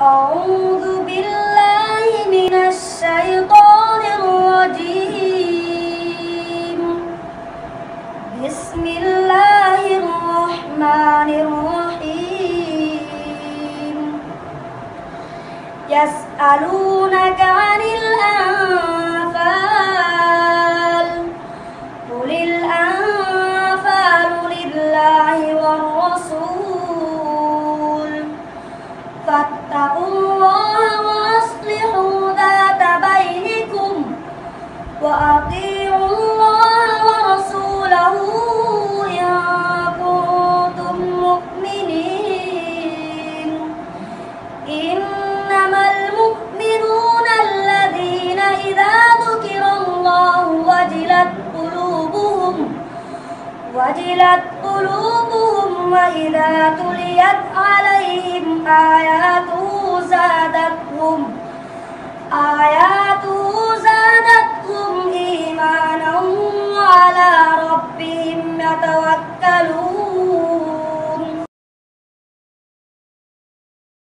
أعوذ بالله من الشيطان الرجيم. بسم الله الرحمن الرحيم. يسألونك عن الأنفال، قل الأنفال لله والرسول فاتقوا الله وأصلحوا ذات بينكم وأطيعوا الله ورسوله إن كنتم مؤمنين. إنما المؤمنون الذين إذا ذكر الله وجلت قلوبهم وإذا تليت عليهم آياته زادتهم إيمانا وعلى ربهم يتوكلون.